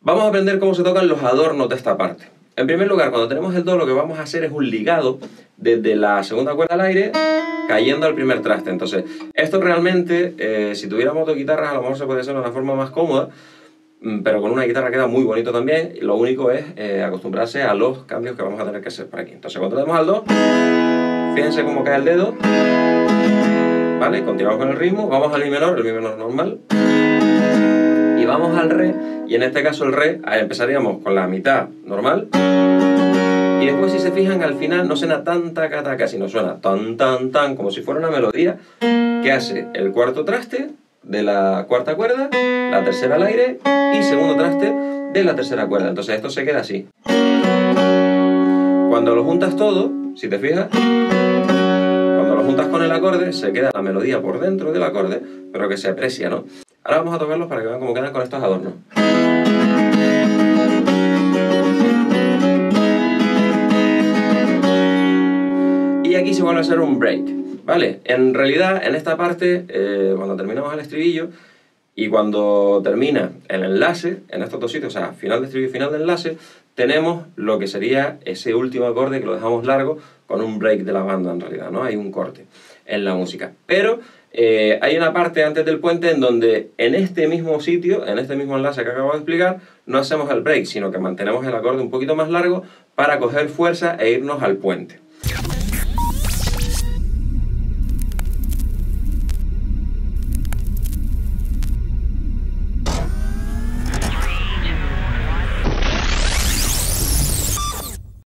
Vamos a aprender cómo se tocan los adornos de esta parte. En primer lugar, cuando tenemos el do, lo que vamos a hacer es un ligado desde la segunda cuerda al aire, cayendo al primer traste. Entonces, esto realmente, si tuviéramos dos guitarras, a lo mejor se puede hacer de una forma más cómoda, pero con una guitarra queda muy bonito también. Lo único es acostumbrarse a los cambios que vamos a tener que hacer por aquí. Entonces, cuando tenemos al do, fíjense cómo cae el dedo, ¿vale? Continuamos con el ritmo, vamos al mi menor, el mi menor normal, y vamos al re, y en este caso el re empezaríamos con la mitad normal, y después, si se fijan, al final no suena tan taca taca, sino suena tan tan tan, como si fuera una melodía que hace el cuarto traste de la cuarta cuerda, la tercera al aire y segundo traste de la tercera cuerda. Entonces esto se queda así. Cuando lo juntas todo, si te fijas, cuando lo juntas con el acorde, se queda la melodía por dentro del acorde, pero que se aprecia, ¿no? Ahora vamos a tocarlos para que vean cómo quedan con estos adornos. Y aquí se vuelve a hacer un break, ¿vale? En realidad, en esta parte, cuando terminamos el estribillo y cuando termina el enlace, en estos dos sitios, o sea, final de estribillo y final de enlace, tenemos lo que sería ese último acorde que lo dejamos largo con un break de la banda, en realidad, ¿no? Hay un corte en la música. Pero hay una parte antes del puente en donde en este mismo sitio, en este mismo enlace que acabo de explicar, no hacemos el break, sino que mantenemos el acorde un poquito más largo para coger fuerza e irnos al puente.